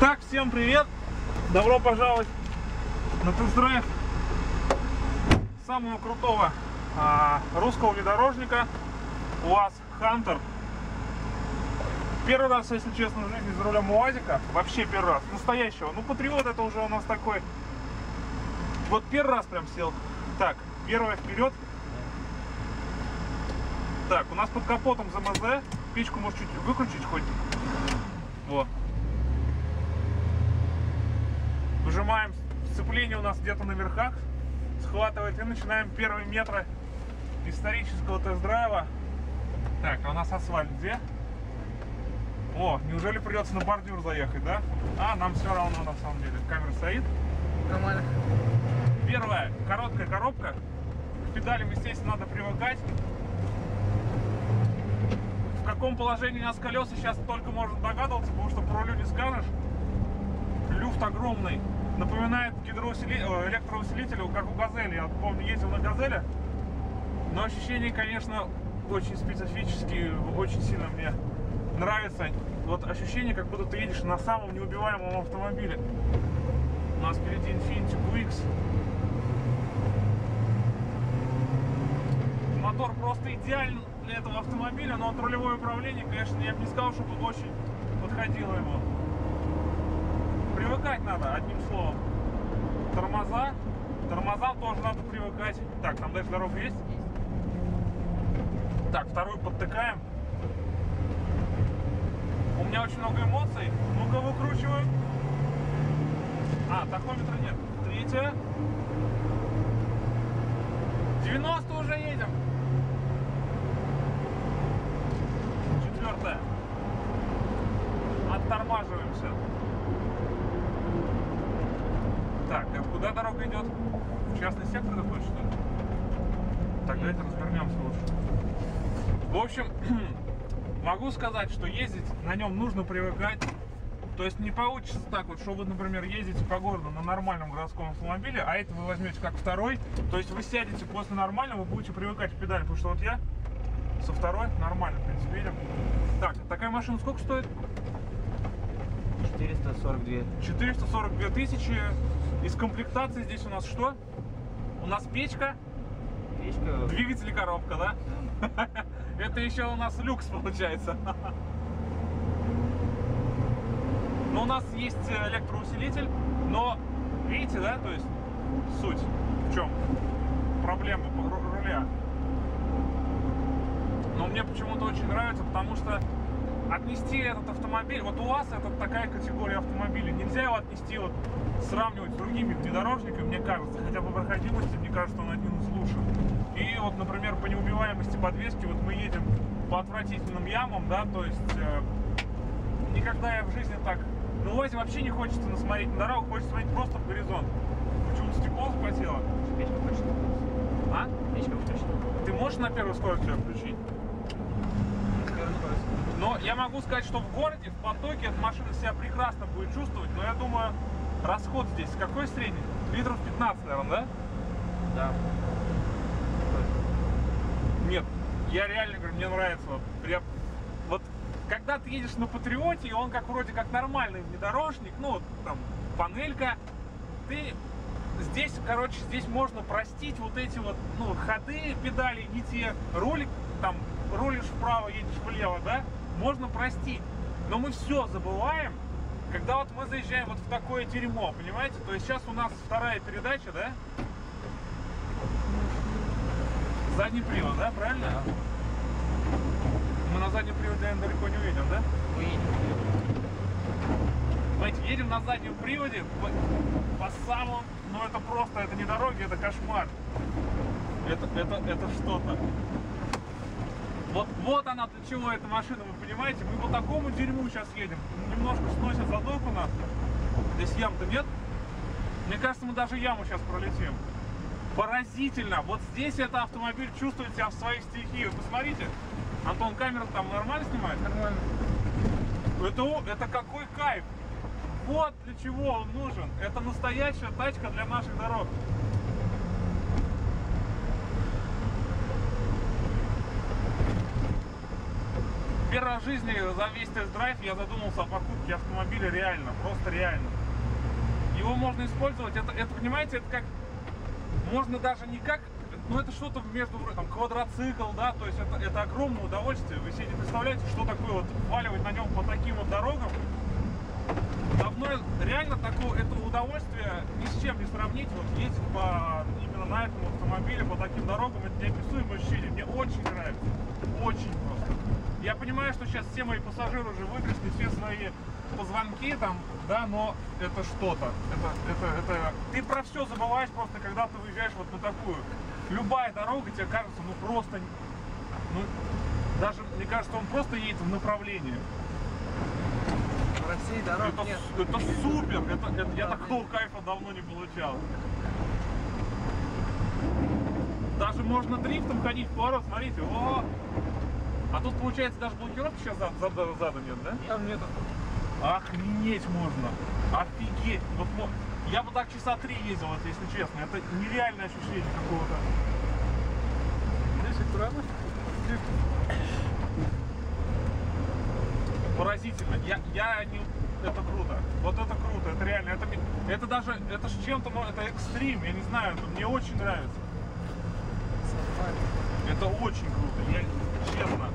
Итак, всем привет! Добро пожаловать на тест-драйв самого крутого русского внедорожника УАЗ Хантер. Первый раз, если честно, в жизни за рулем УАЗика. Вообще первый раз. Настоящего. Ну, патриот это уже у нас такой. Вот первый раз прям сел. Так, первое вперед. Так, у нас под капотом ЗМЗ. Печку может чуть выключить хоть. Вот. Выжимаем сцепление, у нас где-то на верхах. Схватывает и начинаем первые метры исторического тест-драйва. Так, а у нас асфальт где? О, неужели придется на бордюр заехать, да? А, нам все равно на самом деле. Камера стоит. Нормально. Первая, короткая коробка. К педалям, естественно, надо привыкать. В каком положении у нас колеса сейчас только можно догадываться, потому что по рулю не скажешь. Люфт огромный. Напоминает электроусилитель, как у Газели. Я помню, ездил на Газели. Но ощущения, конечно, очень специфические. Очень сильно мне нравится. Вот ощущение, как будто ты едешь на самом неубиваемом автомобиле. У нас впереди Infiniti QX. Мотор просто идеален для этого автомобиля, но вот рулевое управление, конечно, я бы не сказал, чтобы очень подходило ему. Привыкать надо, одним словом. Тормоза. Тормозам тоже надо привыкать. Так, там дальше дорога есть? Так, вторую подтыкаем. У меня очень много эмоций. Ну-ка, выкручиваем. А, тахометра нет. Третья. 90 уже едем. Четвертая. Оттормаживаемся. Так, а куда дорога идет? В частный сектор такой, что ли? Так, давайте развернемся лучше. В общем, могу сказать, что ездить на нем нужно привыкать. То есть не получится так вот, что вы, например, ездите по городу на нормальном городском автомобиле, а это вы возьмете как второй. То есть вы сядете после нормального, вы будете привыкать к педали. Потому что вот я со второй нормально, в принципе, едем. Так, такая машина сколько стоит? 442. 442 тысячи. Из комплектации здесь у нас что? У нас печка. Печка. Двигатель и коробка, да? Это еще у нас люкс получается. Но у нас есть электроусилитель, но видите, да, то есть суть в чем? Проблема руля. Но мне почему-то очень нравится, потому что отнести этот автомобиль, вот у вас это такая категория автомобилей, нельзя его отнести, вот сравнивать с другими внедорожниками, мне кажется, хотя по проходимости, мне кажется, он один из лучших. И вот, например, по неубиваемости подвески, вот мы едем по отвратительным ямам, да, то есть никогда я в жизни так, ну, УАЗе вообще не хочется насмотреть на дорогу, хочется смотреть просто в горизонт. Почему-то стекло спотело. Печка включена. А? Печка включена. Ты можешь на первую скорость ее включить? На первую скорость. Но я могу сказать, что в городе, в потоке эта машина себя прекрасно будет чувствовать, но я думаю, расход здесь какой средний? Литров 15, наверное, да? Да. Нет, я реально говорю, мне нравится. Вот когда ты едешь на Патриоте, и он как вроде как нормальный внедорожник, ну там панелька, ты здесь, короче, здесь можно простить вот эти вот, ну, ходы, педали, не те, ролик, там рулишь вправо, едешь влево, да, можно простить. Но мы все забываем, когда вот мы заезжаем вот в такое дерьмо, понимаете? То есть сейчас у нас вторая передача, да? Задний привод, да, правильно? Да. Мы на заднем приводе, наверное, далеко не уедем, да? Мы едем. Знаете, едем на заднем приводе по самому... Ну, это просто, это не дороги, это кошмар. Это что-то. Вот она для чего эта машина, вы понимаете? Мы по такому дерьму сейчас едем. Немножко сносит задок у нас. Здесь ям-то нет. Мне кажется, мы даже яму сейчас пролетим. Поразительно! Вот здесь этот автомобиль чувствует себя в своей стихии. Вы посмотрите, Антон камеру там нормально снимает? Нормально. Это какой кайф! Вот для чего он нужен. Это настоящая тачка для наших дорог. Первый раз в жизни за весь тест-драйв я задумался о покупке автомобиля реально, просто реально. Его можно использовать, это понимаете, это как, можно даже не как, ну это что-то между, там, квадроцикл, да, то есть это огромное удовольствие. Вы себе не представляете, что такое вот валивать на нем по таким вот дорогам. Давно реально такого, этого удовольствия ни с чем не сравнить, вот ездить по, именно на этом автомобиле, по таким дорогам, это неописуемое ощущение, мне очень нравится, очень просто. Я понимаю, что сейчас все мои пассажиры уже выгрызли все свои позвонки там, да, но это что-то, это... Ты про все забываешь просто, когда ты выезжаешь вот на такую. Любая дорога тебе кажется, ну просто, ну, даже, мне кажется, он просто едет в направлении. В России дорог нет. Это супер, это, я такого кайфа давно не получал. Даже можно дрифтом ходить в поворот, смотрите, о! А тут получается даже блокировки сейчас зада нет, да? Там нету. Охренеть можно, офигеть. Вот, я бы так часа 3 ездил, вот, если честно, это нереальное ощущение какого-то. Здесь аккуратно. Поразительно, я не... Это круто, вот это круто, это реально, это даже, это же чем-то, ну, это экстрим, я не знаю, это мне очень нравится. Это очень круто, я честно,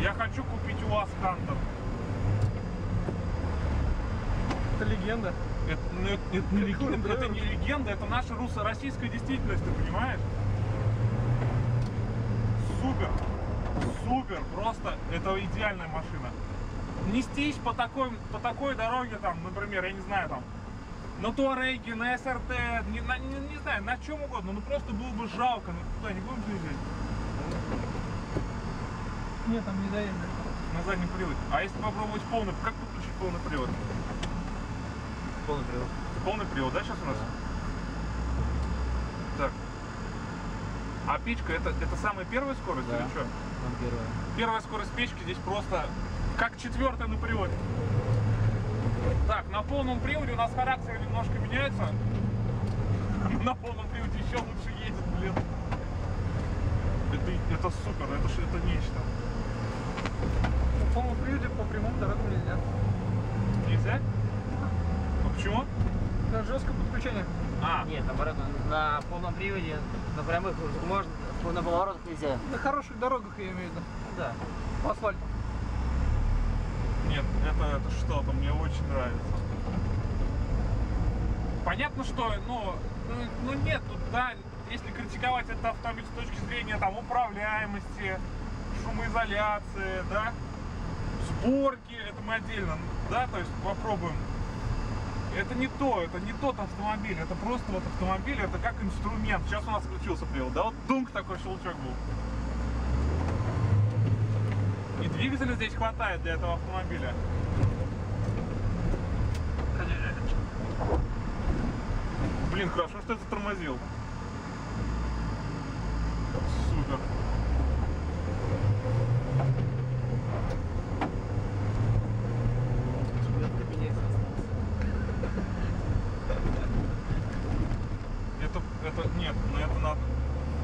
я хочу купить УАЗ Хантер. Это легенда. Это не легенда, это не легенда, это наша русско-российская действительность, ты понимаешь? Супер, супер, просто это идеальная машина. Нестись по такой дороге, там, например, я не знаю, там, на Туареге, на СРТ, не знаю, на чем угодно, ну просто было бы жалко, ну туда не будем заезжать? Нет, там не заедем. На задний привод. А если попробовать полный, как подключить полный привод? Полный привод. Полный привод, да, сейчас у нас? Да. Так. А печка, это самая первая скорость, да, или что? Первая скорость печки здесь просто как 4-я на приводе. Так, на полном приводе у нас характер немножко меняется. На полном приводе еще лучше едет, блин. Это супер, это нечто. На полном приводе по прямым дорогам нельзя. Нельзя? Почему? На жестком подключении. А. Нет, наоборот, на полном приводе, на прямых можно, на поворотах нельзя. На хороших дорогах, я имею в виду. Да. По асфальту. Нет, это что-то, мне очень нравится. Понятно, что, ну нет, тут, да, если критиковать этот автомобиль с точки зрения, там, управляемости, шумоизоляции, да, сборки, это мы отдельно, да, то есть попробуем. Это не тот автомобиль, это просто вот автомобиль, это как инструмент. Сейчас у нас включился привод, да, вот дунк такой щелчок был. И двигателя здесь хватает для этого автомобиля. Блин, хорошо, что это тормозил. Супер. Нет, но это надо.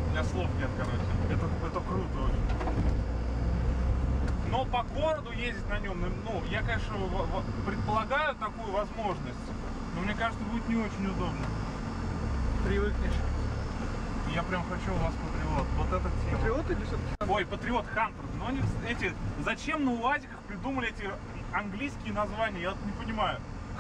У меня слов нет, короче. Это круто очень. Но по городу ездить на нем, ну, я, конечно, предполагаю такую возможность, но мне кажется, будет не очень удобно. Привыкнешь. Я прям хочу у вас патриот. Вот это тема. Патриот или все-таки? Ой, патриот Хантер. Но они эти. Зачем на УАЗиках придумали эти английские названия? Я вот не понимаю.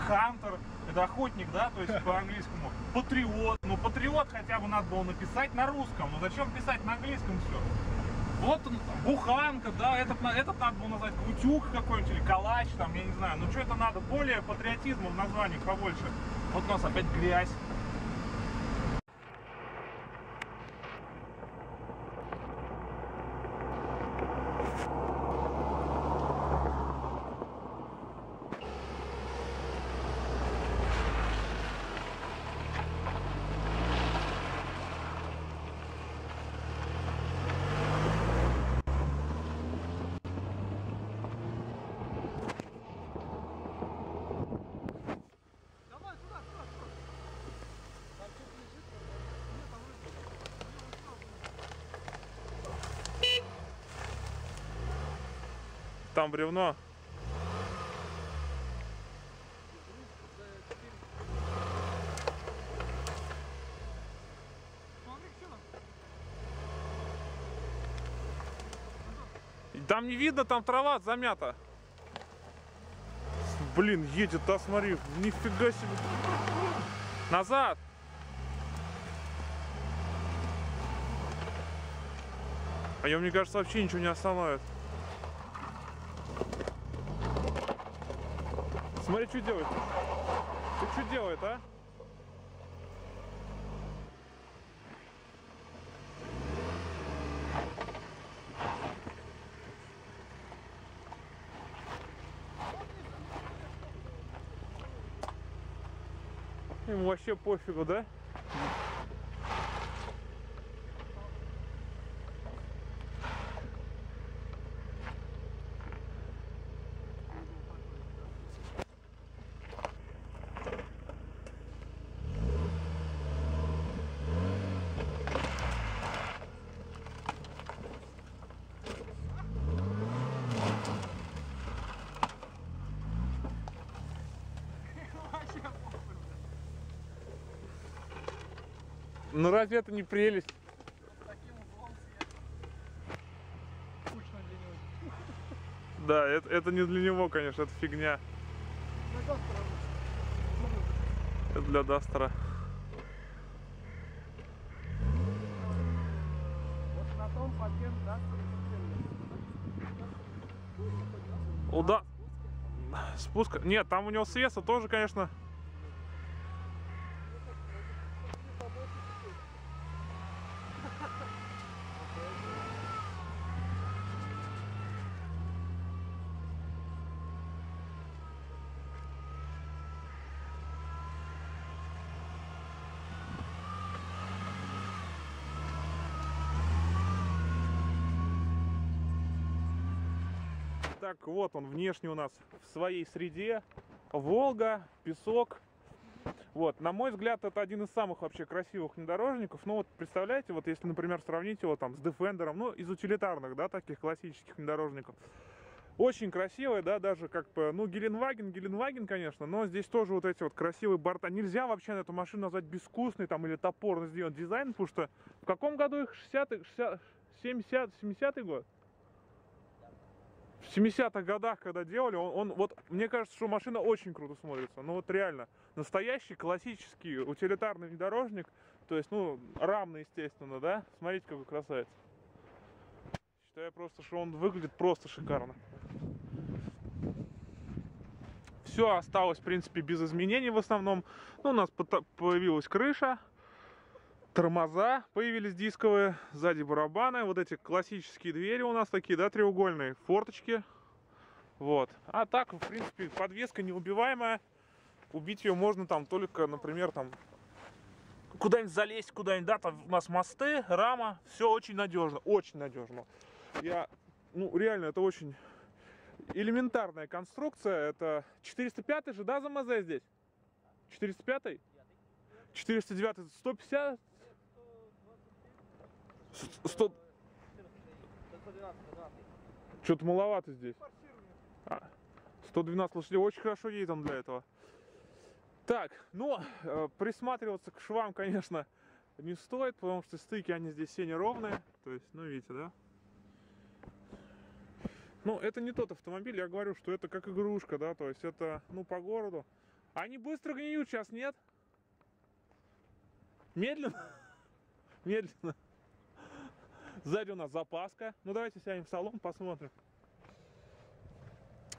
Хантер, это охотник, да, то есть по-английскому. Патриот, ну патриот хотя бы надо было написать на русском, но зачем писать на английском все? Вот он, буханка, да, этот надо было назвать утюг какой-нибудь или калач, там, я не знаю, ну что это надо, более патриотизма в названиях побольше. Вот у нас опять грязь. Там бревно. Там не видно, там трава замята. Блин, едет, да, смотри. Нифига себе. Назад. А я, мне кажется, вообще ничего не остановит. Смотри, что делает. Ты что делает, а? Ему вообще пофигу, да? Ну разве это не прелесть? Таким углом съехал. Скучно для него. Да, это не для него, конечно, это фигня. Для Дастера. Это для Дастера. Вот на том патент Дастера. Уда. Спуска. Нет, там у него свеса тоже, конечно. Так, вот он внешне у нас в своей среде. Волга, песок. Вот, на мой взгляд, это один из самых вообще красивых внедорожников. Ну вот, представляете, вот если, например, сравнить его там с Defender'ом, ну, из утилитарных, да, таких классических внедорожников. Очень красивый, да, даже как бы, ну, Геленваген, конечно, но здесь тоже вот эти вот красивые борта. Нельзя вообще на эту машину назвать безвкусный там или топорно сделан дизайн, потому что в каком году их? 70-й год? В 70-х годах, когда делали, вот, мне кажется, что машина очень круто смотрится. Ну вот реально, настоящий классический утилитарный внедорожник. То есть, ну, рамный, естественно, да? Смотрите, какой красавец. Считаю просто, что он выглядит просто шикарно. Все осталось, в принципе, без изменений в основном. Ну, у нас появилась крыша. Тормоза появились дисковые, сзади барабаны, вот эти классические двери у нас такие, да, треугольные, форточки. Вот. А так, в принципе, подвеска неубиваемая. Убить ее можно там только, например, там куда-нибудь залезть, куда-нибудь, да, там у нас мосты, рама, все очень надежно, очень надежно. Я, ну, реально, это очень элементарная конструкция, это 405-й же, да, ЗМЗ здесь? 405-й? 409-й, 150? 100... Что-то маловато здесь. 112 лошадей очень хорошо едет он для этого. Так, ну, присматриваться к швам, конечно, не стоит, потому что стыки, они здесь все неровные. То есть, ну, видите, да? Ну, это не тот автомобиль, я говорю, что это как игрушка, да, то есть это, ну, по городу. Они быстро гниют сейчас, нет? Медленно? Медленно. Сзади у нас запаска. Ну давайте сядем в салон, посмотрим.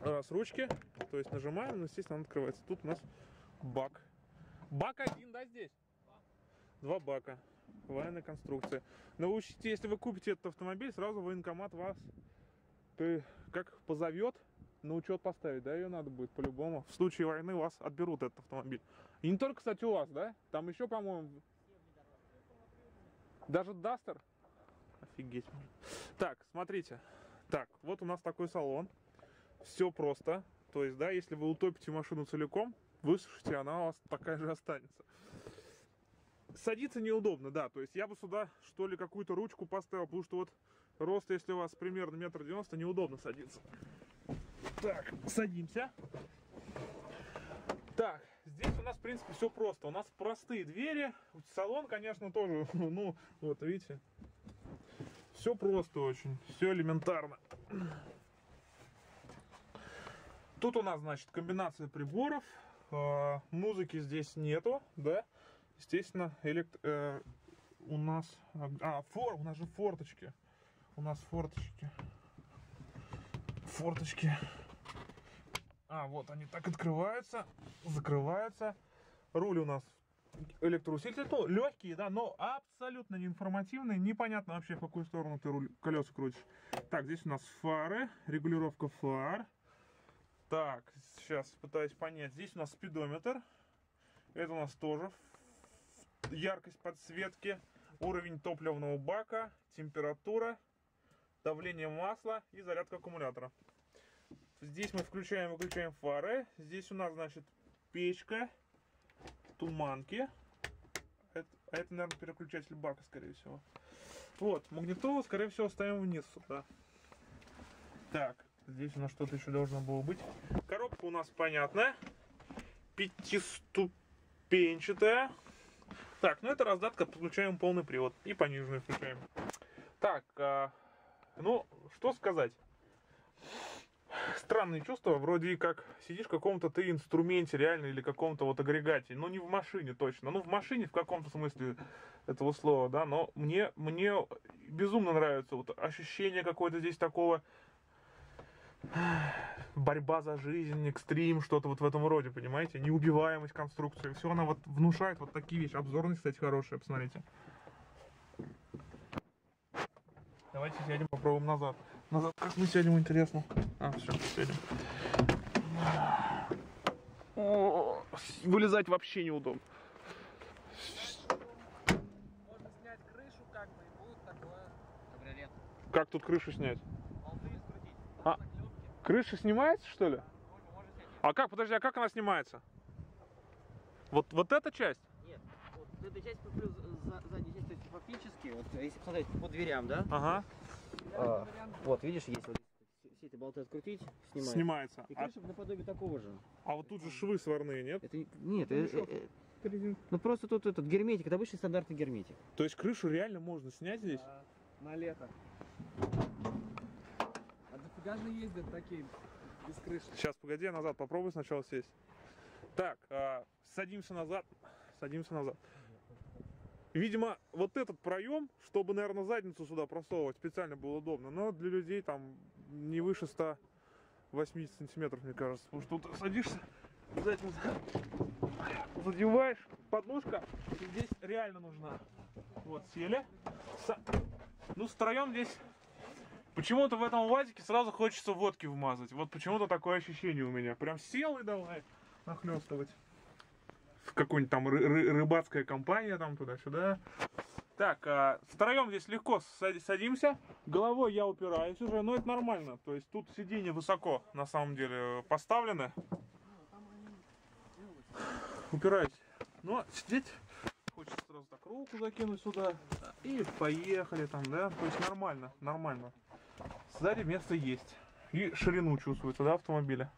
Раз, ручки. То есть нажимаем, ну, естественно, он открывается. Тут у нас бак. Бак один, да, здесь? Два бака. Военная конструкция. Но вы учтите, если вы купите этот автомобиль, сразу военкомат вас как позовет, на учет поставить, да, ее надо будет по-любому. В случае войны у вас отберут этот автомобиль. И не только, кстати, у вас, да? Там еще, по-моему... Даже Дастер? Офигеть. Так, смотрите. Так, вот у нас такой салон. Все просто. То есть, да, если вы утопите машину целиком, высушите, она у вас такая же останется. Садиться неудобно, да. То есть я бы сюда, что ли, какую-то ручку поставил, потому что вот рост, если у вас примерно 1,90 м, неудобно садиться. Так, садимся. Так, здесь у нас, в принципе, все просто. У нас простые двери. Салон, конечно, тоже, ну, вот видите, все просто очень, все элементарно. Тут у нас, значит, комбинация приборов. Музыки здесь нету, да. Естественно, у нас... у нас же форточки. У нас форточки. Форточки. Вот они так открываются, закрываются. Руль у нас электроусилитель. Ну, легкие, да, но абсолютно неинформативные. Непонятно вообще, в какую сторону ты руль, колеса крутишь. Так, здесь у нас фары, регулировка фар. Так, сейчас пытаюсь понять. Здесь у нас спидометр. Это у нас тоже яркость подсветки, уровень топливного бака, температура, давление масла и зарядка аккумулятора. Здесь мы включаем и выключаем фары. Здесь у нас, значит, печка, туманки. Это, наверное, переключатель бака, скорее всего. Вот, магнитолу, скорее всего, ставим вниз сюда. Так, здесь у нас что-то еще должно было быть. Коробка у нас понятная. 5-ступенчатая. Так, ну это раздатка, подключаем полный привод. И пониженную включаем. Так, ну, что сказать. Странные чувства, вроде как сидишь в каком-то ты инструменте реально или каком-то вот агрегате, но не в машине точно, ну в машине в каком-то смысле этого слова, да, но мне безумно нравится вот ощущение какое-то здесь такого, борьба за жизнь, экстрим, что-то вот в этом роде, понимаете, неубиваемость конструкции, все она вот внушает вот такие вещи, обзорные, кстати, хорошие, посмотрите. Давайте сядем, попробуем назад. Назад как мы сядем, интересно. Все, сядем. О, вылезать вообще неудобно. Можно снять крышу, как бы, и будет такое кабриолет. Как тут крышу снять? Болты скрутить. Крыша снимается, что ли? А как, подожди, а как она снимается? Вот эта часть? Нет. Вот эта часть плюс задняя часть, то есть фактически, вот если посмотреть по дверям, да? Ага. Вот, видишь, если вот все эти болты открутить, снимается. И крыша наподобие такого же. А вот тут же швы сварные, нет? Ну просто тут этот герметик, это обычный стандартный герметик. То есть крышу реально можно снять здесь? На лето. А дофига же ездят такие, без крыши. Сейчас, погоди, назад попробуй сначала сесть. Так, садимся назад. Садимся назад. Видимо, вот этот проем, чтобы, наверное, задницу сюда просовывать, специально было удобно. Но для людей там не выше 180 сантиметров, мне кажется. Потому что тут садишься, задницу задеваешь, подножка здесь реально нужна. Вот, сели. Ну, втроем здесь... Почему-то в этом УАЗике сразу хочется водки вмазать. Вот почему-то такое ощущение у меня. Прям сел и давай нахлёстывать. В какой-нибудь там рыбацкая компания, там туда-сюда. Так, втроем здесь легко садимся. Головой я упираюсь уже, но это нормально. То есть тут сиденья высоко, на самом деле, поставлены. Упираюсь. Но сидеть хочется сразу так руку закинуть сюда. И поехали там, да. То есть нормально, нормально. Сзади место есть. И ширину чувствуется, да, автомобиля.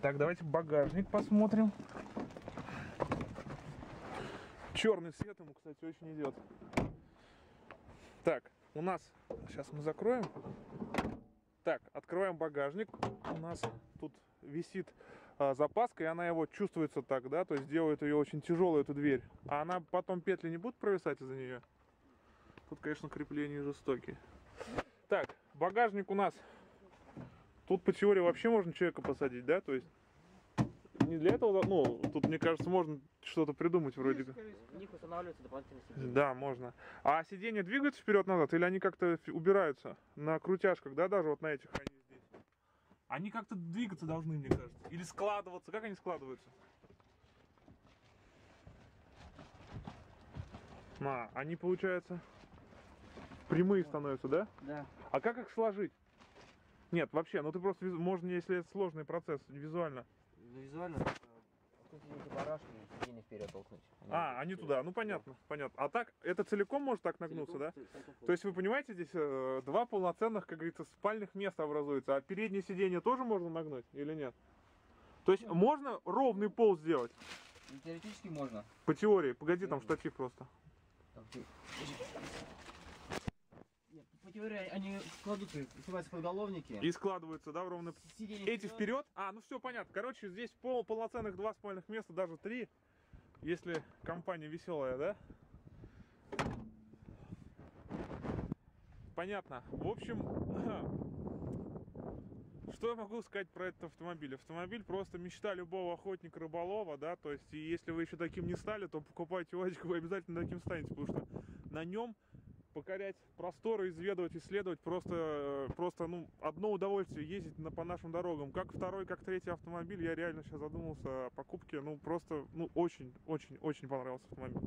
Так, давайте багажник посмотрим. Черный цвет ему, кстати, очень идет. Так, у нас... Сейчас мы закроем. Так, открываем багажник. У нас тут висит запаска, и она его чувствуется так, да? То есть делает ее очень тяжелую, эту дверь. А она потом петли не будут провисать из-за нее? Тут, конечно, крепление жестокие. Так, багажник у нас... Тут по теории вообще можно человека посадить, да? То есть... Не для этого, ну, тут, мне кажется, можно что-то придумать вроде как. У них устанавливаются дополнительные сиденья. Да, можно. А сиденья двигаются вперед-назад или они как-то убираются на крутяжках, да, даже вот на этих они здесь? Они как-то двигаться должны, мне кажется. Или складываться. Как они складываются? Они, получается, прямые становятся, да? Да. А как их сложить? Нет, вообще, ну ты просто, можно, если это сложный процесс, визуально. Визуально эти барашки сиденья вперед толкнуть. Они туда, ну понятно, да. Понятно. А так, это целиком может так нагнуться, целиком, да? Целиком. То есть вы понимаете, здесь два полноценных, как говорится, спальных места образуется, а переднее сиденье тоже можно нагнуть или нет? То есть можно ровный пол сделать? Ну, теоретически можно. По теории, погоди, там штатив просто. Нет, по теории они складываются, снимаются подголовники. И складываются, да, в ровно. Эти вперед. А, ну все понятно. Короче, здесь полноценных два спальных места, даже три. Если компания веселая, да? Понятно. В общем, что я могу сказать про этот автомобиль? Автомобиль просто мечта любого охотника-рыболова, да? То есть, если вы еще таким не стали, то покупайте УАЗик, вы обязательно таким станете, потому что на нем покорять просторы, изведывать, исследовать, просто ну, одно удовольствие ездить по нашим дорогам. Как второй, как третий автомобиль, я реально сейчас задумался о покупке. Ну, просто, ну, очень-очень-очень понравился автомобиль.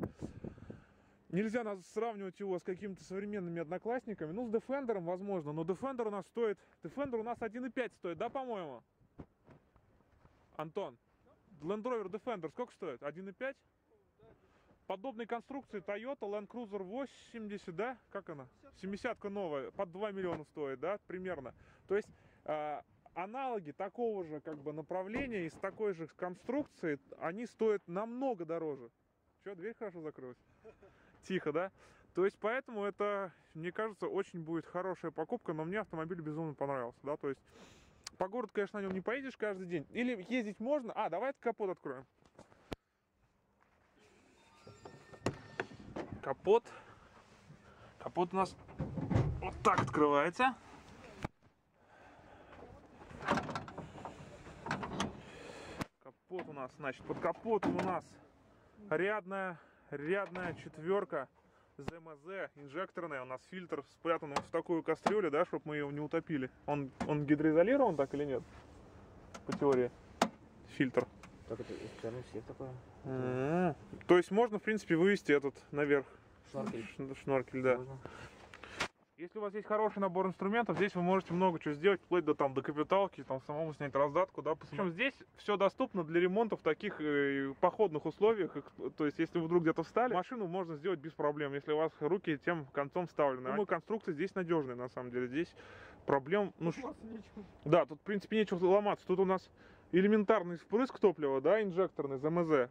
Нельзя нас сравнивать его с какими-то современными одноклассниками. Ну, с Defender'ом, возможно, но Defender у нас стоит... Defender у нас 1,5 стоит, да, по-моему? Антон, Land Rover Defender сколько стоит? 1,5? Подобной конструкции Toyota Land Cruiser 80, да? Как она? 70-ка новая, под 2 миллиона стоит, да? Примерно. То есть аналоги такого же как бы направления, из такой же конструкции, они стоят намного дороже. Че, дверь хорошо закрылась? Тихо, да? То есть поэтому это, мне кажется, очень будет хорошая покупка, но мне автомобиль безумно понравился, да? То есть по городу, конечно, на нем не поедешь каждый день. Или ездить можно. А, давай капот откроем. Капот у нас вот так открывается. Капот у нас, значит, под капотом у нас рядная четверка ЗМЗ, инжекторная. У нас фильтр спрятан вот в такую кастрюлю, да, чтобы мы его не утопили. Он гидроизолирован так или нет? По теории. Фильтр. Как это, все такое? То есть можно, в принципе, вывести этот наверх. Шноркель, да. Можно. Если у вас есть хороший набор инструментов, здесь вы можете много чего сделать, вплоть до капиталки, там самому снять раздатку, да. Причем здесь все доступно для ремонта в таких походных условиях. То есть, если вы вдруг где-то встали, машину можно сделать без проблем, если у вас руки тем концом вставлены. Ну, конструкция здесь надежная, на самом деле. Здесь проблем. Ну, да, тут в принципе нечего ломаться. Тут у нас элементарный впрыск топлива, да, инжекторный ЗМЗ.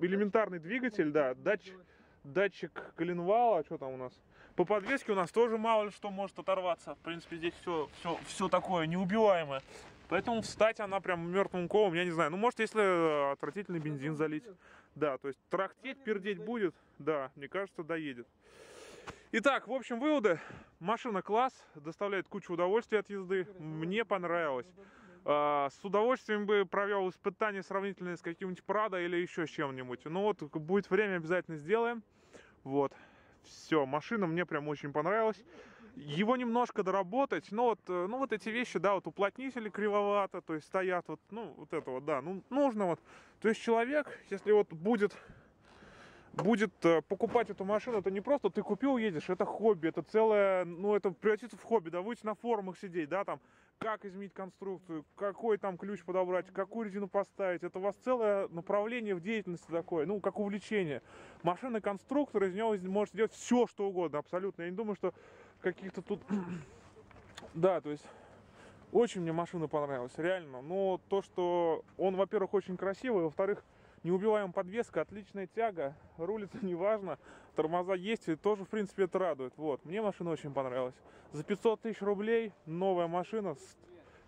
Элементарный двигатель, да, датчик коленвала, что там у нас? По подвеске у нас тоже мало ли что может оторваться. В принципе, здесь все такое неубиваемое. Поэтому встать она прям мертвым ковом, я не знаю. Ну, может, если отвратительный бензин залить. Да, то есть трахтеть, пердеть будет. Да, мне кажется, доедет. Итак, в общем, выводы. Машина класс, доставляет кучу удовольствия от езды. Мне понравилось. С удовольствием бы провел испытание сравнительное с каким-нибудь Прадо или еще с чем-нибудь. Ну вот, будет время, обязательно сделаем. Вот. Все, машина мне прям очень понравилась. Его немножко доработать, но вот, ну вот эти вещи, да, вот уплотнители кривовато, то есть стоят вот, ну вот это вот, да, ну нужно вот. То есть человек, если вот будет покупать эту машину, это не просто ты купил, едешь, это хобби, это целое, ну это превратится в хобби, да, выйти на форумах сидеть, да, там, как изменить конструкцию, какой там ключ подобрать, какую резину поставить, это у вас целое направление в деятельности такое, ну, как увлечение. Машина-конструктор, из него может делать все, что угодно, абсолютно, я не думаю, что каких-то тут, да, то есть... Очень мне машина понравилась, реально, но то, что он, во-первых, очень красивый, во-вторых, неубиваемая подвеска, отличная тяга, рулится неважно, тормоза есть, и тоже, в принципе, это радует. Вот, мне машина очень понравилась. За 500 тысяч рублей новая машина,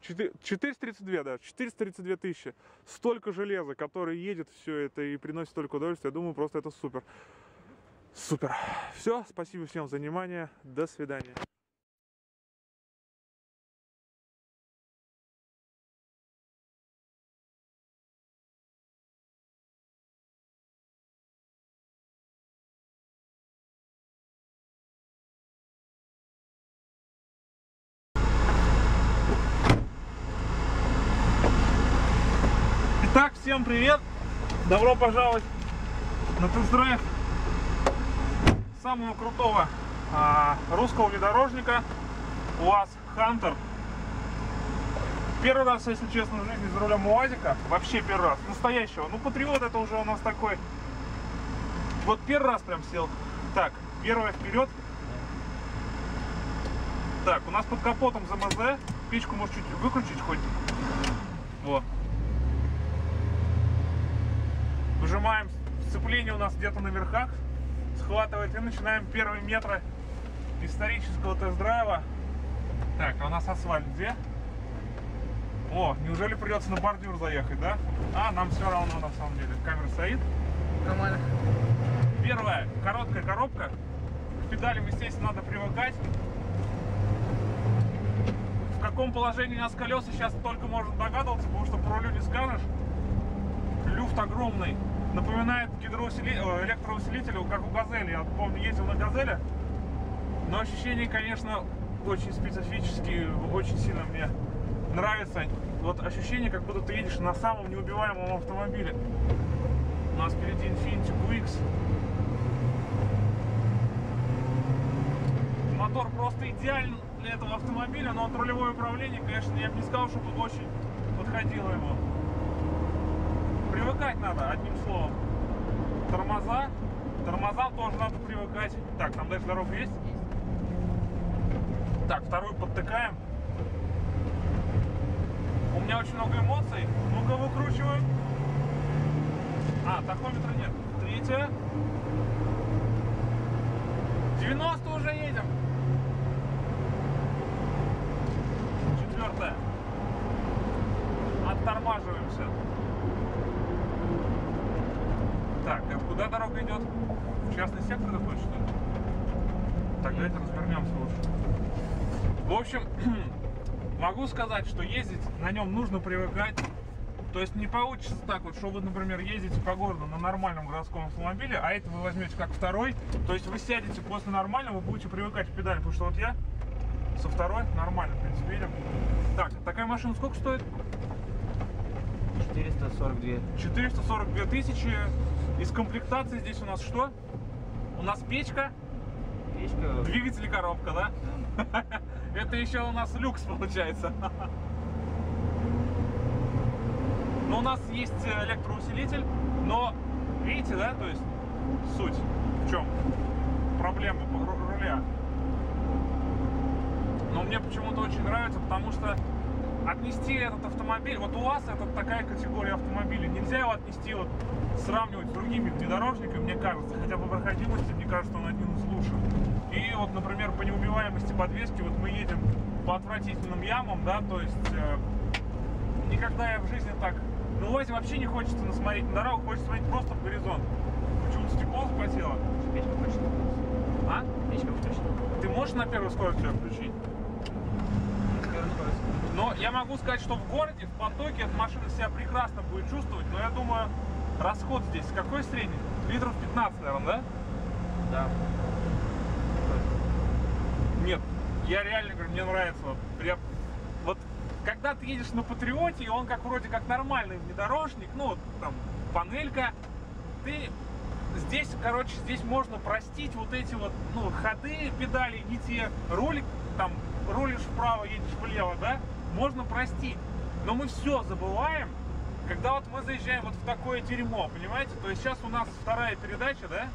432, да, 432 тысячи. Столько железа, которое едет все это и приносит столько удовольствия, я думаю, просто это супер. Супер. Все, спасибо всем за внимание, до свидания. Всем привет! Добро пожаловать на тест-драйв самого крутого русского внедорожника УАЗ Хантер. Первый раз, если честно, в жизни за рулем УАЗика. Вообще первый раз. Настоящего. Ну, Патриот это уже у нас такой. Вот первый раз прям сел. Так, первое вперед. Так, у нас под капотом ЗМЗ. Печку может чуть выключить хоть. Вот. Выжимаем. Сцепление у нас где-то на верхах. Схватывает и начинаем первые метры исторического тест-драйва. Так, а у нас асфальт где? О, неужели придется на бордюр заехать, да? А, нам все равно на самом деле. Камера стоит. Нормально. Первая, короткая коробка. К педалям, естественно, надо привыкать. В каком положении у нас колеса сейчас только можно догадываться, потому что по рулю не скажешь. Люфт огромный. Напоминает электроусилитель, как у Газели. Я помню, ездил на Газели. Но ощущения, конечно, очень специфические. Очень сильно мне нравится. Вот ощущение, как будто ты едешь на самом неубиваемом автомобиле. У нас впереди Infiniti QX. Мотор просто идеален для этого автомобиля, но вот рулевое управление, конечно, я бы не сказал, чтобы очень подходило ему. Привыкать надо, одним словом. Тормоза. Тормозам тоже надо привыкать. Так, там дальше дорога есть? Так, вторую подтыкаем. У меня очень много эмоций. Ну-ка, выкручиваем. А, тахометра нет. Третья. 90 уже едем. Четвертая. Оттормаживаемся. Так, а куда дорога идет? В частный сектор такой, что ли? Так, давайте развернемся лучше. В общем, могу сказать, что ездить на нем нужно привыкать. То есть не получится так вот, что вы, например, ездите по городу на нормальном городском автомобиле, а это вы возьмете как второй. То есть вы сядете после нормального, вы будете привыкать к педали. Потому что вот я со второй нормально, в принципе, едем. Так, такая машина сколько стоит? 442. 442 тысячи. Из комплектации здесь у нас что? У нас печка. Печка. Двигатель и коробка, да? Да. Это еще у нас люкс получается. Но у нас есть электроусилитель, но видите, да, то есть суть в чем? Проблема руля. Но мне почему-то очень нравится, потому что отнести этот автомобиль, вот у вас это такая категория автомобилей, нельзя его отнести, вот сравнивать с другими внедорожниками, мне кажется, хотя по проходимости, мне кажется, он один из лучших. И вот, например, по неубиваемости подвески, вот мы едем по отвратительным ямам, да, то есть никогда я в жизни так, ну, УАЗе вообще не хочется насмотреть на дорогу, хочется смотреть просто в горизонт. Почему-то стекло запотело. Печка включена. А? Печка включена. Ты можешь на первую скорость ее включить? Но я могу сказать, что в городе, в потоке эта машина себя прекрасно будет чувствовать, но я думаю, расход здесь какой средний? Литров 15, наверное, да? Да. Нет, я реально говорю, мне нравится. Вот когда ты едешь на Патриоте, и он как вроде как нормальный внедорожник, ну вот там панелька, ты здесь, короче, здесь можно простить вот эти вот, ну, ходы, педали, не те, ролик там, рулишь вправо, едешь влево, да? Можно простить. Но мы все забываем, когда вот мы заезжаем вот в такое дерьмо, понимаете? То есть сейчас у нас вторая передача, да?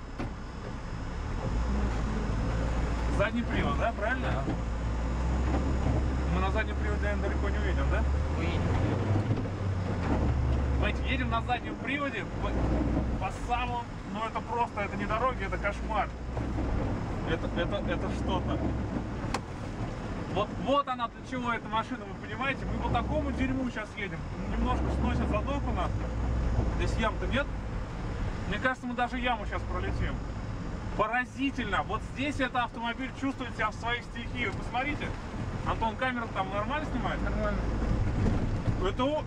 Задний привод, да, правильно? Да. Мы на заднем приводе, наверное, далеко не уедем, да? Уедем. Смотрите, едем на заднем приводе по самому... Ну это просто, это не дороги, это кошмар. Это что-то. Вот она для чего эта машина, вы понимаете? Мы по такому дерьму сейчас едем. Немножко сносят задок у нас. Здесь ям-то нет. Мне кажется, мы даже яму сейчас пролетим. Поразительно. Вот здесь этот автомобиль чувствует себя в своих стихиях. Посмотрите. Антон, камера там нормально снимает? Нормально.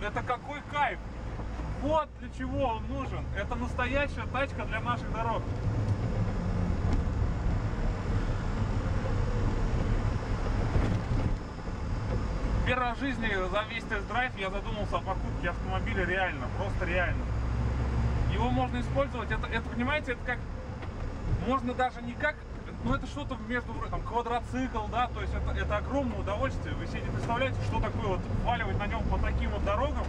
Это какой кайф. Вот для чего он нужен. Это настоящая тачка для наших дорог. Первый раз в жизни за весь тест-драйв я задумался о покупке автомобиля реально, просто реально. Его можно использовать, это понимаете, это как, можно даже не как ну это что-то между там квадроцикл, да, то есть это огромное удовольствие. Вы себе не представляете, что такое вот валивать на нем по таким вот дорогам.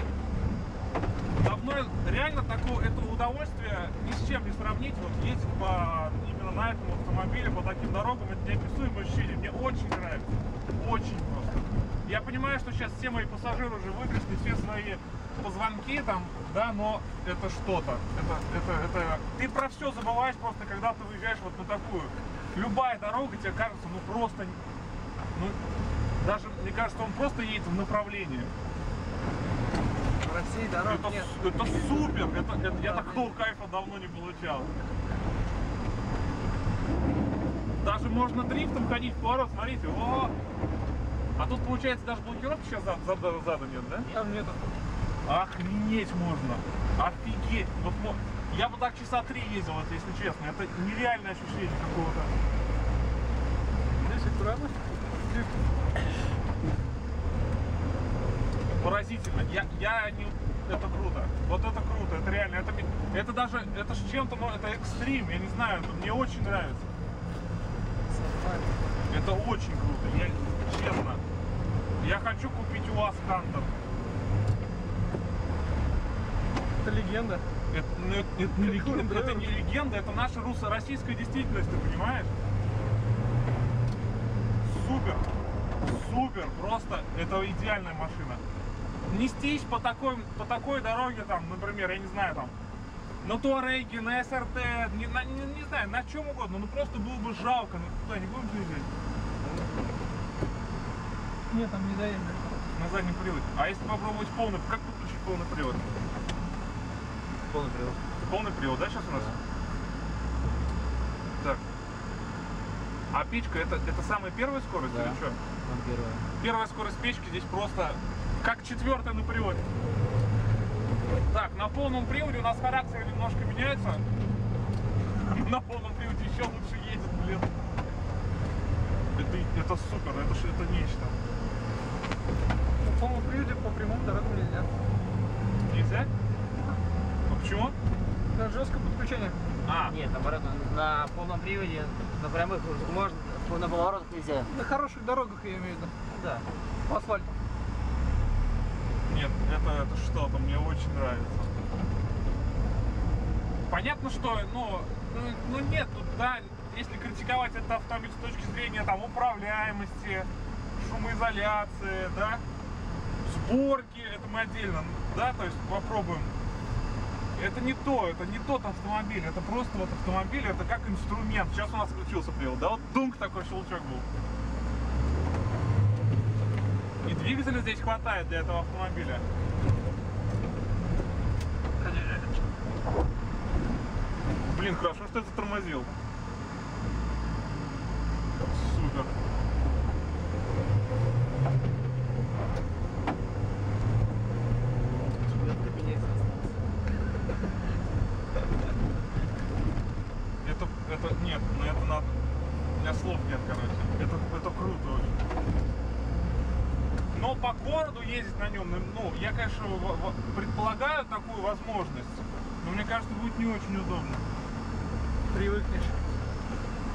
Давно реально такого этого удовольствия ни с чем не сравнить. Вот ездить по именно на этом автомобиле по таким дорогам, это неописуемое ощущение. Мне очень нравится, очень просто. Я понимаю, что сейчас все мои пассажиры уже выгрызли все свои позвонки там, да, но это что-то. Ты про все забываешь просто, когда ты выезжаешь вот на такую. Любая дорога тебе кажется, ну просто, ну даже мне кажется, он просто едет в направлении. России дорог это, нет. Это супер, это, я такого кайфа давно не получал. Даже можно дрифтом ходить в поворот, смотрите, о! А тут получается даже блокировки сейчас зада нет, да? Там нету. Охренеть можно, офигеть. Вот, я бы так часа 3 ездил, вот, если честно, это нереальное ощущение какого-то. Здесь аккуратно. Поразительно, это круто, вот это круто, это реально, это даже, это с чем-то, ну, это экстрим, я не знаю, это мне очень нравится. Это очень круто, я, честно, я хочу купить УАЗ Хантер. Это легенда. Это не легенда, это наша русско-российская действительность, ты понимаешь? Супер, супер, просто, это идеальная машина. Нестись по такой дороге, там, например, я не знаю, там, на Туареге, на СРТ, не знаю, на чем угодно, ну просто было бы жалко, ну туда не будем заезжать? Нет, там не заедем. На заднем приводе. А если попробовать полный, как подключить полный привод? Полный привод. Полный привод, да, сейчас у нас? Да. Так. А печка, это самая первая скорость, да, или что? Первая скорость печки здесь просто... Как 4-я на приводе. Так, на полном приводе у нас характер немножко меняется. На полном приводе еще лучше едет, блин. Это супер, это нечто. На полном приводе по прямым дорогам нельзя. Нельзя? А почему? На жесткое подключение. А. Нет, наоборот, на полном приводе, на прямых можно, на поворотах нельзя. На хороших дорогах я имею в виду. Да. По асфальту. Нет, это что-то, мне очень нравится. Понятно, что, ну нет, тут, да, если критиковать этот автомобиль с точки зрения, там, управляемости, шумоизоляции, да, сборки, это мы отдельно, да, то есть попробуем. Это не тот автомобиль, это просто вот автомобиль, это как инструмент. Сейчас у нас включился привод, да, вот дунк такой щелчок был. И двигателя здесь хватает для этого автомобиля. Блин, хорошо, что это тормозил. Супер. Это нет, но это надо. У меня слов нет, короче. Это круто очень. Но по городу ездить на нем, ну, я, конечно, предполагаю такую возможность, но мне кажется, будет не очень удобно. Привыкнешь.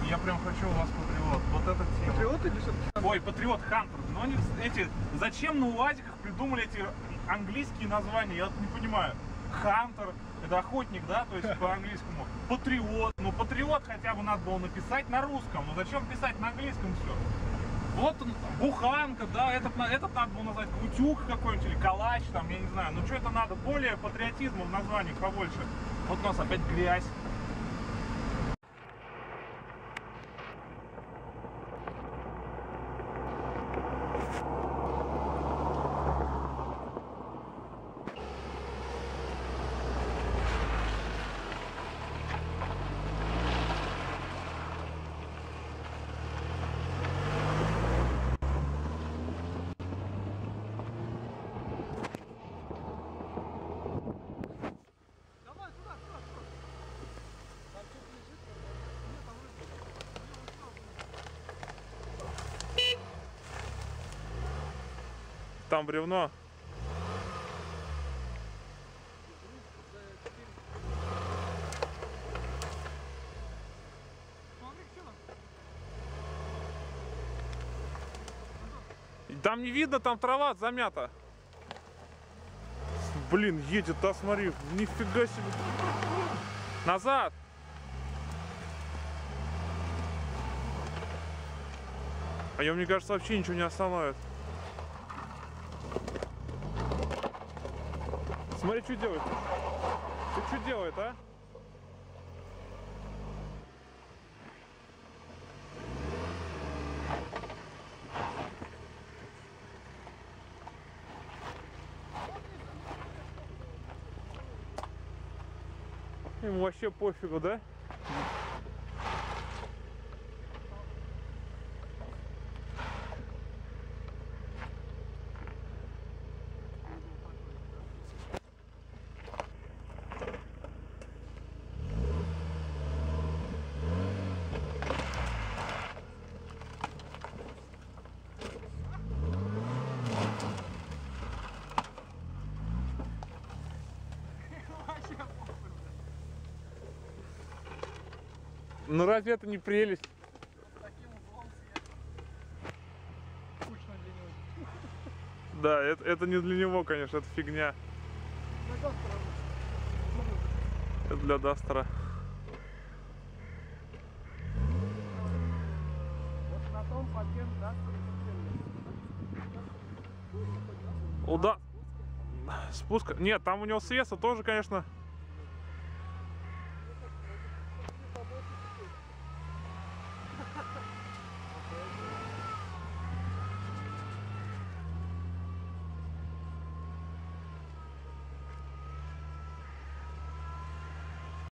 Я прям хочу у вас патриот. Вот это тема. Патриот или все-таки? Ой, патриот Хантер. Но они эти. Зачем на УАЗиках придумали эти английские названия? Я не понимаю. Хантер, это охотник, да, то есть по-английскому. Патриот. Ну, патриот хотя бы надо было написать на русском. Но зачем писать на английском все? Вот он, буханка, да, этот надо было назвать утюг какой-нибудь или калач, там, я не знаю. Ну что это надо? Более патриотизма в названиях побольше. Вот у нас опять грязь. Там бревно. Там не видно, там трава замята. Блин, едет, да, смотри. Нифига себе. Назад. А я, мне кажется, вообще ничего не остановит. Смотри, что делает. Ты что делает, а? Ему вообще пофигу, да? Ну разве это не прелесть? Таким углом свет. Скучно для него. Да, это не для него, конечно, это фигня. Для Дастера. Это для Дастера. Вот на том пакет Дастера. Спуска? Нет, там у него свеса тоже, конечно.